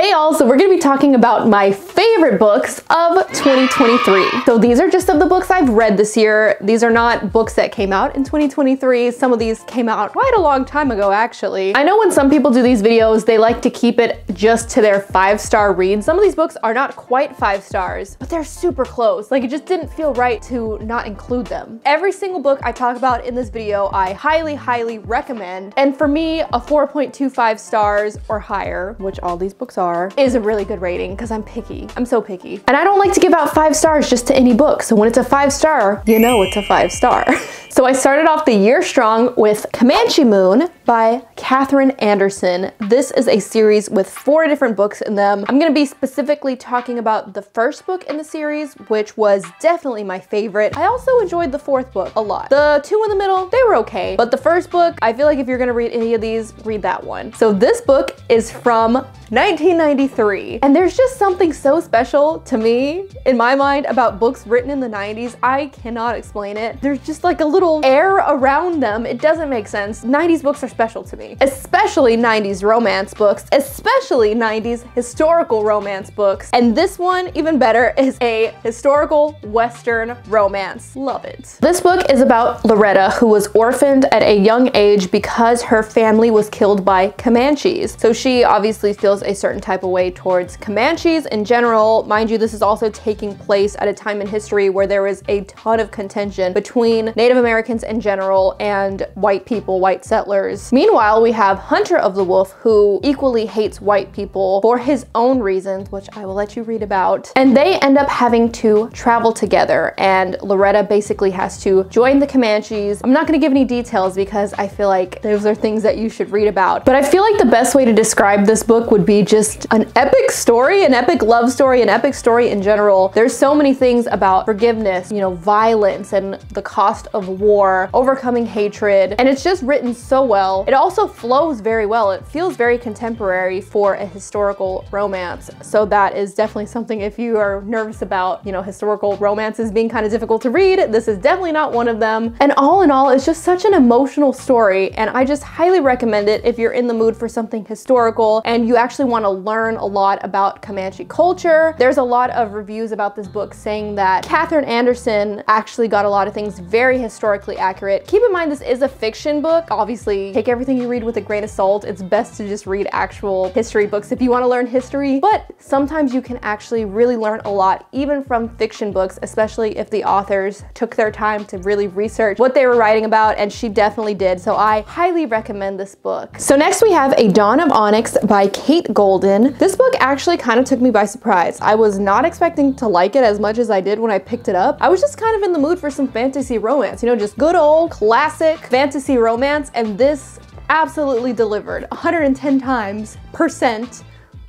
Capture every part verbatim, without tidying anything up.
Hey y'all, so we're gonna be talking about my favorite books of twenty twenty-three. So these are just of the books I've read this year. These are not books that came out in twenty twenty-three. Some of these came out quite a long time ago, actually. I know when some people do these videos, they like to keep it just to their five-star read. Some of these books are not quite five stars, but they're super close. Like, it just didn't feel right to not include them. Every single book I talk about in this video, I highly, highly recommend. And for me, a four point two five stars or higher, which all these books are, is a really good rating because I'm picky. I'm so picky. And I don't like to give out five stars just to any book. So when it's a five star, you know it's a five star. So I started off the year strong with Comanche Moon by Catherine Anderson. This is a series with four different books in them. I'm gonna be specifically talking about the first book in the series, which was definitely my favorite. I also enjoyed the fourth book a lot. The two in the middle, they were okay. But the first book, I feel like if you're gonna read any of these, read that one. So this book is from nineteen ninety-three. And there's just something so special to me, in my mind, about books written in the nineties. I cannot explain it. There's just like a little air around them. It doesn't make sense. nineties books are special to me, especially nineties romance books, especially nineties historical romance books. And this one, even better, is a historical Western romance. Love it. This book is about Loretta, who was orphaned at a young age because her family was killed by Comanches. So she obviously feels a certain type of way towards Comanches in general. Mind you, this is also taking place at a time in history where there was a ton of contention between Native Americans in general and white people, white settlers. Meanwhile, we have Hunter of the Wolf, who equally hates white people for his own reasons, which I will let you read about. And they end up having to travel together, and Loretta basically has to join the Comanches. I'm not gonna give any details because I feel like those are things that you should read about. But I feel like the best way to describe this book would be be just an epic story, an epic love story, an epic story in general. There's so many things about forgiveness, you know, violence and the cost of war, overcoming hatred, and it's just written so well. It also flows very well. It feels very contemporary for a historical romance. So that is definitely something if you are nervous about, you know, historical romances being kind of difficult to read, this is definitely not one of them. And all in all, it's just such an emotional story, and I just highly recommend it if you're in the mood for something historical and you actually want to learn a lot about Comanche culture. There's a lot of reviews about this book saying that Catherine Anderson actually got a lot of things very historically accurate. Keep in mind, this is a fiction book. Obviously, take everything you read with a grain of salt. It's best to just read actual history books if you want to learn history, but sometimes you can actually really learn a lot even from fiction books, especially if the authors took their time to really research what they were writing about, and she definitely did. So I highly recommend this book. So next we have A Dawn of Onyx by Kate Golden. This book actually kind of took me by surprise. I was not expecting to like it as much as I did when I picked it up. I was just kind of in the mood for some fantasy romance, you know, just good old classic fantasy romance, and this absolutely delivered one hundred ten times percent,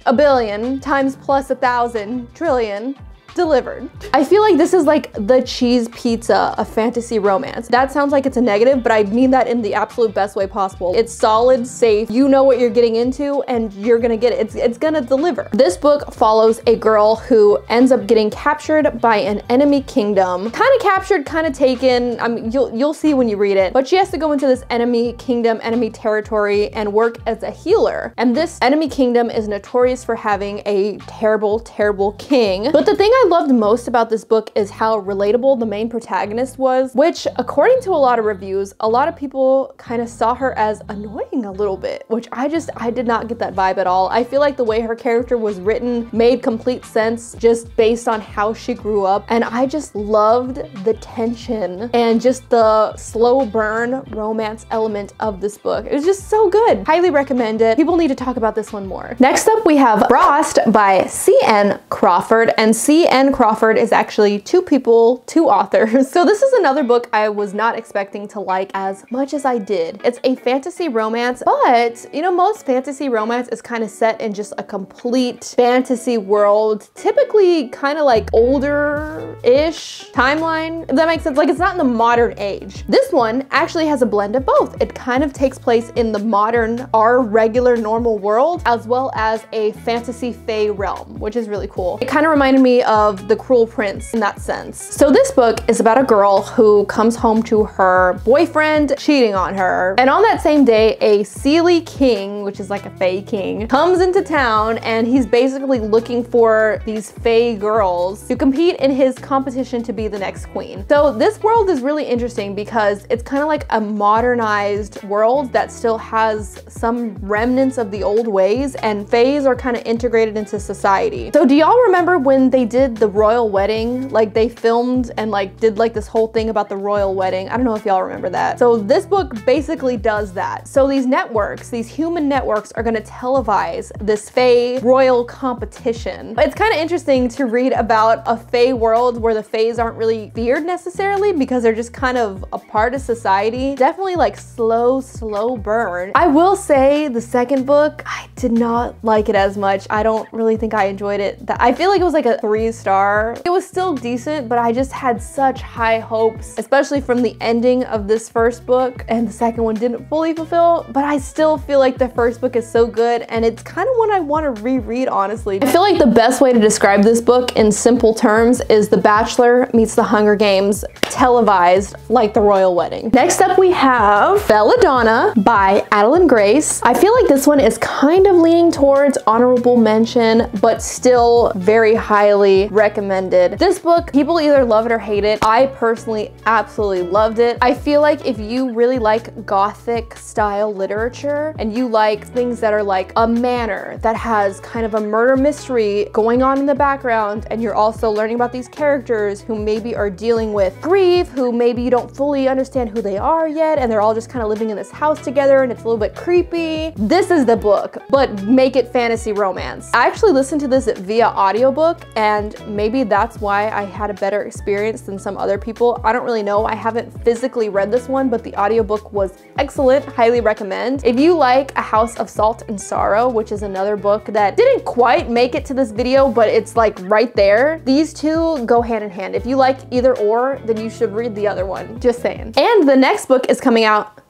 a billion times plus a thousand trillion. Delivered. I feel like this is like the cheese pizza of fantasy romance. That sounds like it's a negative, but I mean that in the absolute best way possible. It's solid, safe, you know what you're getting into, and you're gonna get it. It's, it's gonna deliver. This book follows a girl who ends up getting captured by an enemy kingdom. Kind of captured, kind of taken. I mean, you'll, you'll see when you read it. But she has to go into this enemy kingdom, enemy territory, and work as a healer. And this enemy kingdom is notorious for having a terrible, terrible king. But the thing I I loved most about this book is how relatable the main protagonist was, which according to a lot of reviews, a lot of people kind of saw her as annoying a little bit, which I just, I did not get that vibe at all. I feel like the way her character was written made complete sense just based on how she grew up. And I just loved the tension and just the slow burn romance element of this book. It was just so good. Highly recommend it. People need to talk about this one more. Next up, we have Frost by C N Crawford, and C N and Crawford is actually two people, two authors. So this is another book I was not expecting to like as much as I did. It's a fantasy romance, but you know, most fantasy romance is kind of set in just a complete fantasy world, typically kind of like older-ish timeline, if that makes sense. Like, it's not in the modern age. This one actually has a blend of both. It kind of takes place in the modern, our regular normal world, as well as a fantasy fae realm, which is really cool. It kind of reminded me of of The Cruel Prince in that sense. So this book is about a girl who comes home to her boyfriend cheating on her, and on that same day a Seelie king, which is like a fae king, comes into town, and he's basically looking for these fae girls to compete in his competition to be the next queen. So this world is really interesting because it's kind of like a modernized world that still has some remnants of the old ways, and faes are kind of integrated into society. So do y'all remember when they did the royal wedding? Like they filmed and like did like this whole thing about the royal wedding. I don't know if y'all remember that. So this book basically does that. So these networks, these human networks, are gonna televise this fae royal competition. It's kind of interesting to read about a fae world where the faes aren't really feared necessarily because they're just kind of a part of society. Definitely like slow, slow burn. I will say the second book, I did not like it as much. I don't really think I enjoyed it. That I feel like it was like a three star. It was still decent, but I just had such high hopes, especially from the ending of this first book, and the second one didn't fully fulfill, but I still feel like the first book is so good, and it's kind of one I want to reread, honestly. I feel like the best way to describe this book in simple terms is The Bachelor meets The Hunger Games, televised like the royal wedding. Next up we have Belladonna by Adalyn Grace. I feel like this one is kind of leaning towards honorable mention, but still very highly recommended. This book, people either love it or hate it. I personally absolutely loved it. I feel like if you really like gothic style literature and you like things that are like a manor that has kind of a murder mystery going on in the background, and you're also learning about these characters who maybe are dealing with grief, who maybe you don't fully understand who they are yet, and they're all just kind of living in this house together and it's a little bit creepy, this is the book, but make it fantasy romance. I actually listened to this via audiobook, and maybe that's why I had a better experience than some other people. I don't really know. I haven't physically read this one, but the audiobook was excellent. Highly recommend. If you like A House of Salt and Sorrow, which is another book that didn't quite make it to this video, but it's like right there, these two go hand in hand. If you like either or, then you should read the other one. Just saying. And the next book is coming out.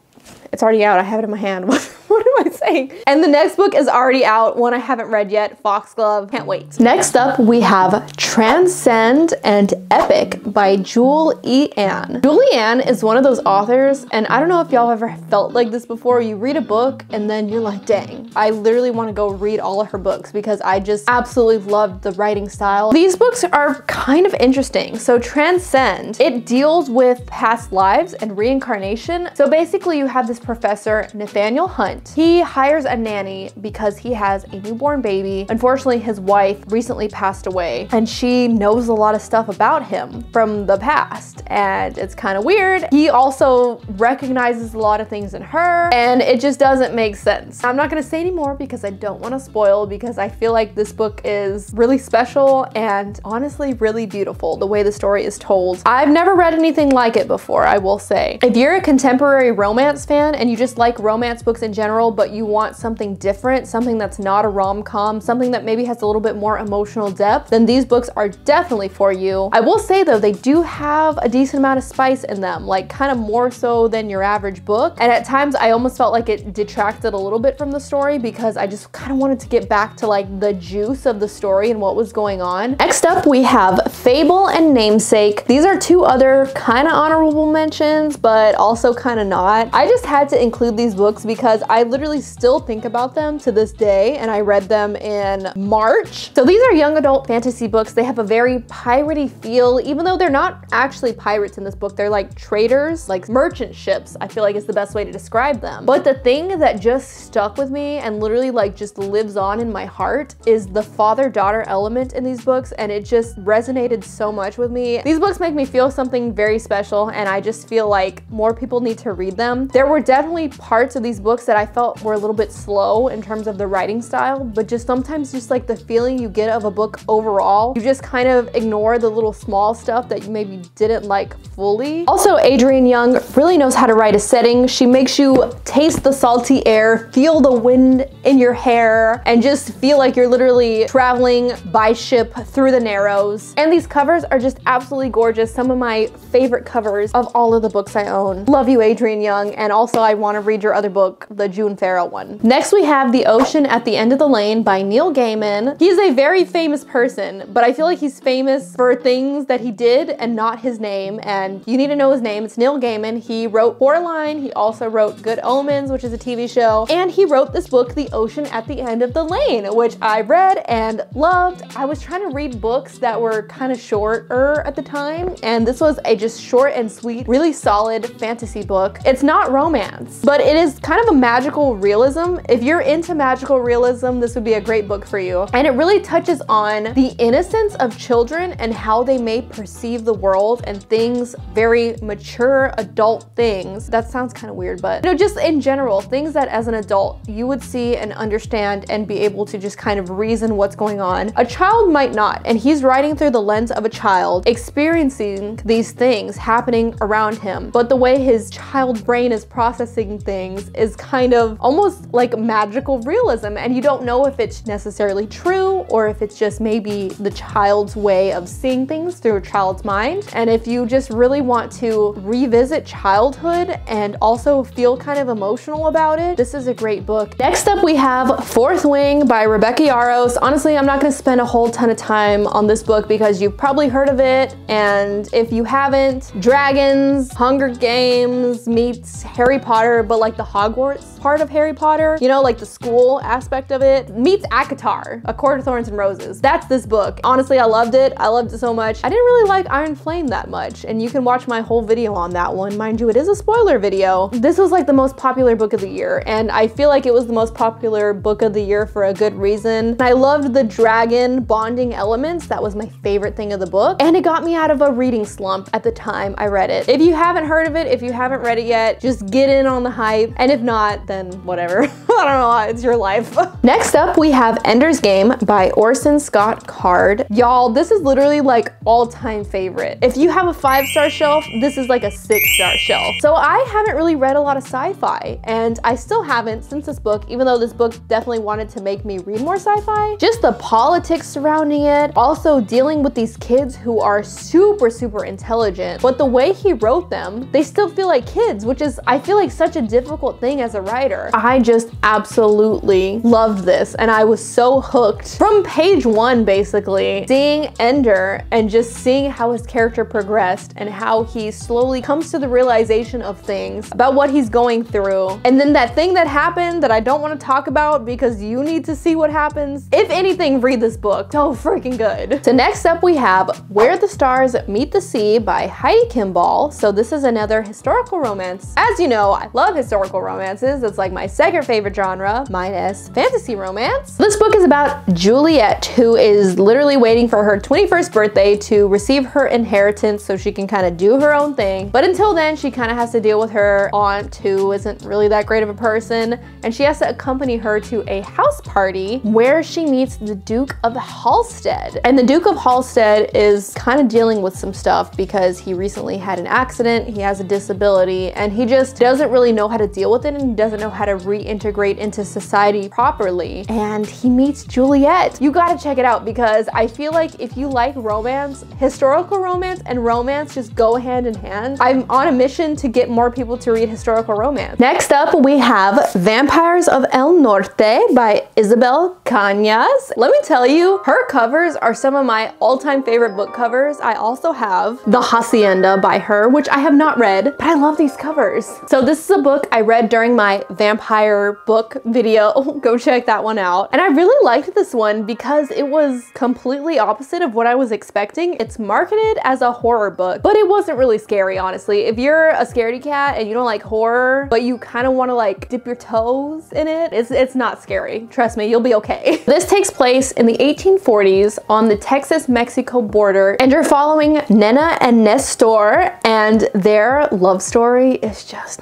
It's already out. I have it in my hand. What am I saying? And the next book is already out, one I haven't read yet, Foxglove. Can't wait. Next up, we have Transcend and Epic by Jewel E. Anne. Jewel E. Anne is one of those authors, and I don't know if y'all ever felt like this before. You read a book and then you're like, dang, I literally want to go read all of her books because I just absolutely loved the writing style. These books are kind of interesting. So Transcend, it deals with past lives and reincarnation. So basically you have this professor, Nathaniel Hunt. He hires a nanny because he has a newborn baby. Unfortunately, his wife recently passed away, and she knows a lot of stuff about him from the past, and it's kind of weird. He also recognizes a lot of things in her, and it just doesn't make sense. I'm not gonna say anymore because I don't want to spoil, because I feel like this book is really special and honestly really beautiful the way the story is told. I've never read anything like it before, I will say. If you're a contemporary romance fan and you just like romance books in general, but you want something different, something that's not a rom-com, something that maybe has a little bit more emotional depth, then these books are definitely for you. I will say though, they do have a decent amount of spice in them, like kind of more so than your average book. And at times I almost felt like it detracted a little bit from the story because I just kind of wanted to get back to like the juice of the story and what was going on. Next up we have Fable and Namesake. These are two other kind of honorable mentions, but also kind of not. I just had to include these books because I I literally still think about them to this day, and I read them in March. So these are young adult fantasy books. They have a very piratey feel, even though they're not actually pirates in this book. They're like traders, like merchant ships, I feel like is the best way to describe them. But the thing that just stuck with me and literally like just lives on in my heart is the father-daughter element in these books, and it just resonated so much with me. These books make me feel something very special, and I just feel like more people need to read them. There were definitely parts of these books that I felt were a little bit slow in terms of the writing style, but just sometimes just like the feeling you get of a book overall, you just kind of ignore the little small stuff that you maybe didn't like fully. Also, Adrienne Young really knows how to write a setting. She makes you taste the salty air, feel the wind in your hair, and just feel like you're literally traveling by ship through the Narrows. And these covers are just absolutely gorgeous. Some of my favorite covers of all of the books I own. Love you, Adrienne Young. And also I want to read your other book, The June Farrow, that one. Next we have The Ocean at the End of the Lane by Neil Gaiman. He's a very famous person, but I feel like he's famous for things that he did and not his name, and you need to know his name. It's Neil Gaiman. He wrote Coraline, he also wrote Good Omens, which is a T V show, and he wrote this book, The Ocean at the End of the Lane, which I read and loved. I was trying to read books that were kind of shorter at the time, and this was a just short and sweet, really solid fantasy book. It's not romance, but it is kind of a magical realism. If you're into magical realism, this would be a great book for you. And it really touches on the innocence of children and how they may perceive the world and things, very mature adult things. That sounds kind of weird, but you know, just in general, things that as an adult you would see and understand and be able to just kind of reason what's going on. A child might not, and he's writing through the lens of a child, experiencing these things happening around him. But the way his child brain is processing things is kind of almost like magical realism, and you don't know if it's necessarily true or if it's just maybe the child's way of seeing things through a child's mind. And if you just really want to revisit childhood and also feel kind of emotional about it, this is a great book. Next up we have Fourth Wing by Rebecca Yarros. Honestly, I'm not gonna spend a whole ton of time on this book because you've probably heard of it, and if you haven't, dragons, Hunger Games meets Harry Potter, but like the Hogwarts part of Harry Potter, you know, like the school aspect of it, meets ACOTAR, A Court of Thorns and Roses. That's this book. Honestly, I loved it. I loved it so much. I didn't really like Iron Flame that much, and you can watch my whole video on that one. Mind you, it is a spoiler video. This was like the most popular book of the year, and I feel like it was the most popular book of the year for a good reason. I loved the dragon bonding elements. That was my favorite thing of the book, and it got me out of a reading slump at the time I read it. If you haven't heard of it, if you haven't read it yet, just get in on the hype, and if not, then whatever. I don't know, it's your life. Next up we have Ender's Game by Orson Scott Card. Y'all, this is literally like all-time favorite. If you have a five-star shelf, this is like a six-star shelf. So I haven't really read a lot of sci-fi, and I still haven't since this book, even though this book definitely wanted to make me read more sci-fi. Just the politics surrounding it, also dealing with these kids who are super, super intelligent, but the way he wrote them, they still feel like kids, which is, I feel like, such a difficult thing as a writer. I just absolutely loved this, and I was so hooked from page one, basically, seeing Ender and just seeing how his character progressed and how he slowly comes to the realization of things about what he's going through. And then that thing that happened that I don't want to talk about because you need to see what happens. If anything, read this book. So freaking good. So next up we have Where the Stars Meet the Sea by Heidi Kimball. So this is another historical romance. As you know, I love historical romances. It's like my second favorite genre, minus fantasy romance. This book is about Juliet, who is literally waiting for her twenty-first birthday to receive her inheritance so she can kind of do her own thing. But until then, she kind of has to deal with her aunt who isn't really that great of a person, and she has to accompany her to a house party where she meets the Duke of Halstead. And the Duke of Halstead is kind of dealing with some stuff because he recently had an accident, he has a disability, and he just doesn't really know how to deal with it, and he doesn't know how to reintegrate into society properly. And he meets Juliet. You gotta check it out because I feel like if you like romance, historical romance and romance just go hand in hand. I'm on a mission to get more people to read historical romance. Next up, we have Vampires of El Norte by Isabel Cañas. Let me tell you, her covers are some of my all-time favorite book covers. I also have The Hacienda by her, which I have not read, but I love these covers. So this is a book I read during my vampire book video. Go check that one out. And I really liked this one because it was completely opposite of what I was expecting. It's marketed as a horror book, but it wasn't really scary, honestly. If you're a scaredy cat and you don't like horror, but you kind of want to like dip your toes in it, it's, it's not scary. Trust me, you'll be okay. This takes place in the eighteen forties on the Texas-Mexico border, and you're following Nena and Nestor, and their love story is just...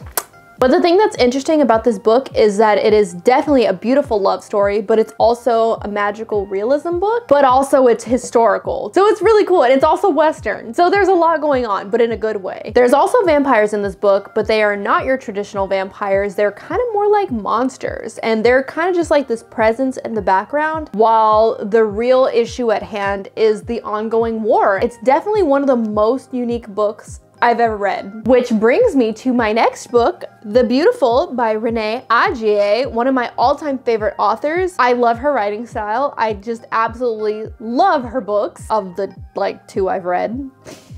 But the thing that's interesting about this book is that it is definitely a beautiful love story, but it's also a magical realism book, but also it's historical. So it's really cool, and it's also Western. So there's a lot going on, but in a good way. There's also vampires in this book, but they are not your traditional vampires. They're kind of more like monsters, and they're kind of just like this presence in the background, while the real issue at hand is the ongoing war. It's definitely one of the most unique books I've ever read. Which brings me to my next book, The Beautiful by Renee Adjie, one of my all-time favorite authors. I love her writing style. I just absolutely love her books of the like two I've read.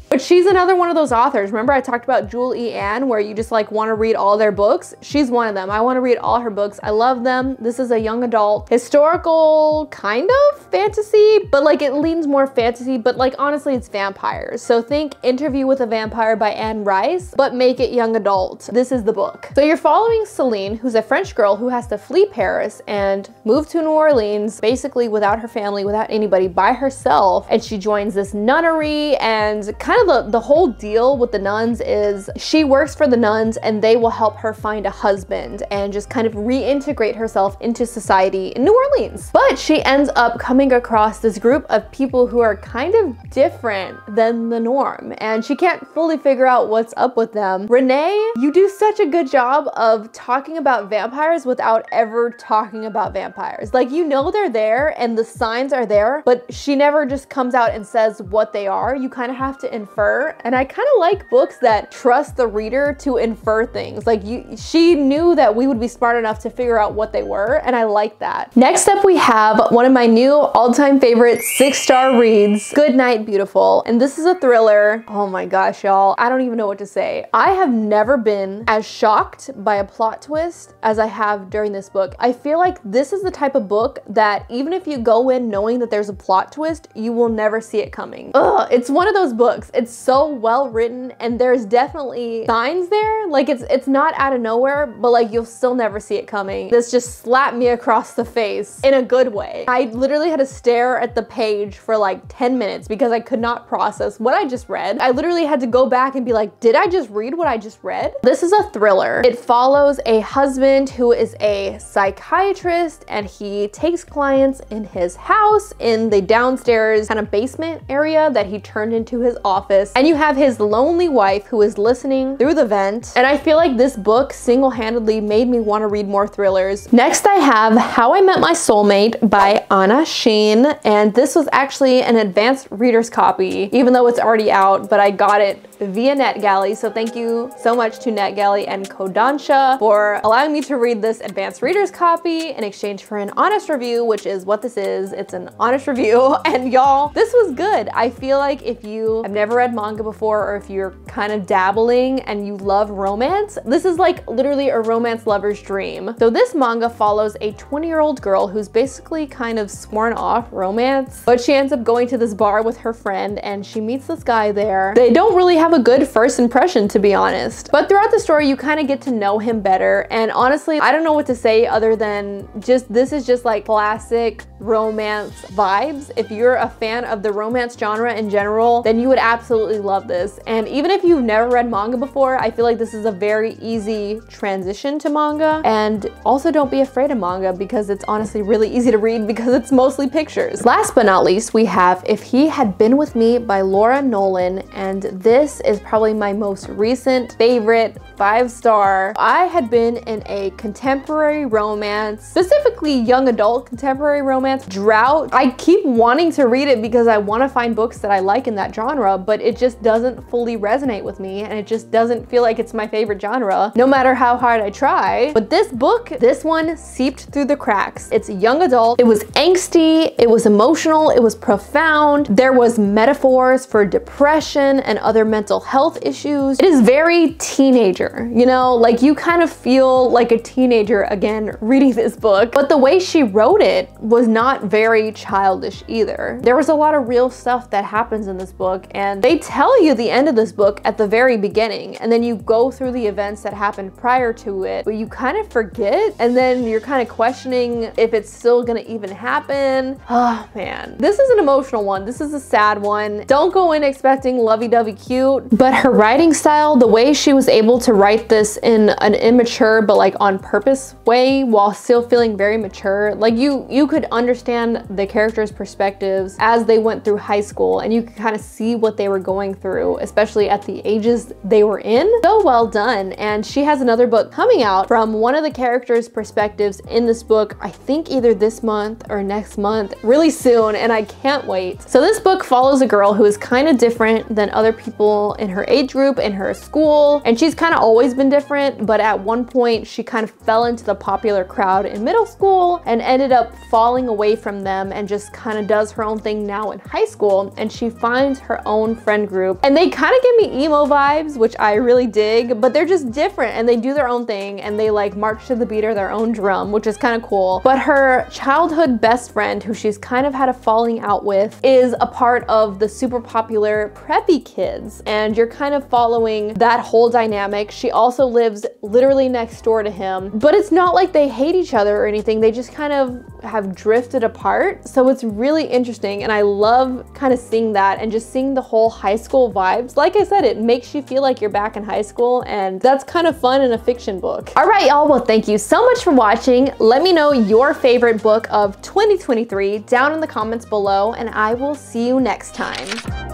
But she's another one of those authors. Remember I talked about Jewel E. Anne, where you just like want to read all their books? She's one of them. I want to read all her books. I love them. This is a young adult, historical kind of fantasy, but like it leans more fantasy, but like honestly it's vampires. So think Interview with a Vampire by Anne Rice, but make it young adult. This is the book. So you're following Celine, who's a French girl who has to flee Paris and move to New Orleans, basically without her family, without anybody, by herself. And she joins this nunnery, and kind of the, the whole deal with the nuns is she works for the nuns and they will help her find a husband and just kind of reintegrate herself into society in New Orleans. But she ends up coming across this group of people who are kind of different than the norm, and she can't fully figure out what's up with them. Renee, you do such a good job of talking about vampires without ever talking about vampires. Like, you know they're there and the signs are there, but she never just comes out and says what they are. You kind of have to infer, and I kind of like books that trust the reader to infer things. Like, you, she knew that we would be smart enough to figure out what they were, and I like that. Next up we have one of my new all-time favorite six-star reads, Good Night Beautiful, and this is a thriller. Oh my gosh, y'all, I don't even know what to say. I have never been as shocked by a plot twist as I have during this book. I feel like this is the type of book that even if you go in knowing that there's a plot twist, you will never see it coming. Ugh, it's one of those books. It's so well written, and there's definitely signs there. Like, it's it's not out of nowhere, but like you'll still never see it coming. This just slapped me across the face in a good way. I literally had to stare at the page for like ten minutes because I could not process what I just read. I literally had to go back and be like, did I just read what I just read? This is a thriller. It follows a husband who is a psychiatrist, and he takes clients in his house in the downstairs kind of basement area that he turned into his office. Office, and you have his lonely wife who is listening through the vent. And I feel like this book single-handedly made me want to read more thrillers. Next I have How I Met My Soulmate by Anna Sheen, and this was actually an advanced reader's copy, even though it's already out, but I got it via NetGalley. So thank you so much to NetGalley and Kodansha for allowing me to read this advanced reader's copy in exchange for an honest review, which is what this is. It's an honest review, and y'all, this was good. I feel like if you have never read manga before, or if you're kind of dabbling and you love romance, this is like literally a romance lover's dream. So this manga follows a twenty year old girl who's basically kind of sworn off romance, but she ends up going to this bar with her friend and she meets this guy there. They don't really have a good first impression, to be honest, but throughout the story you kind of get to know him better, and honestly I don't know what to say other than just this is just like classic romance vibes. If you're a fan of the romance genre in general, then you would absolutely absolutely love this. And even if you've never read manga before, I feel like this is a very easy transition to manga. And also don't be afraid of manga because it's honestly really easy to read because it's mostly pictures. Last but not least, we have If He Had Been With Me by Laura Nolan, and this is probably my most recent favorite five star. I had been in a contemporary romance, specifically young adult contemporary romance drought. I keep wanting to read it because I want to find books that I like in that genre, but it just doesn't fully resonate with me, and it just doesn't feel like it's my favorite genre, no matter how hard I try. But this book, this one seeped through the cracks. It's young adult, it was angsty, it was emotional, it was profound, there was metaphors for depression and other mental health issues. It is very teenager, you know, like you kind of feel like a teenager again reading this book. But the way she wrote it was not very childish either. There was a lot of real stuff that happens in this book, and they tell you the end of this book at the very beginning, and then you go through the events that happened prior to it, but you kind of forget, and then you're kind of questioning if it's still gonna even happen. Oh man, this is an emotional one. This is a sad one. Don't go in expecting lovey-dovey cute, but her writing style, the way she was able to write this in an immature but like on purpose way while still feeling very mature, like you you could understand the characters' perspectives as they went through high school, and you could kind of see what they they were going through, especially at the ages they were in. So well done. And she has another book coming out from one of the characters' perspectives in this book, I think either this month or next month, really soon, and I can't wait. So this book follows a girl who is kind of different than other people in her age group, in her school, and she's kind of always been different, but at one point she kind of fell into the popular crowd in middle school and ended up falling away from them and just kind of does her own thing now in high school, and she finds her own friend group, and they kind of give me emo vibes, which I really dig, but they're just different and they do their own thing and they like march to the beat of their own drum, which is kind of cool. But her childhood best friend, who she's kind of had a falling out with, is a part of the super popular preppy kids, and you're kind of following that whole dynamic. She also lives literally next door to him, but it's not like they hate each other or anything, they just kind of have drifted apart. So it's really interesting, and I love kind of seeing that and just seeing the whole high school vibes. Like I said, it makes you feel like you're back in high school, and that's kind of fun in a fiction book. All right, y'all, well, thank you so much for watching. Let me know your favorite book of twenty twenty-three down in the comments below, and I will see you next time.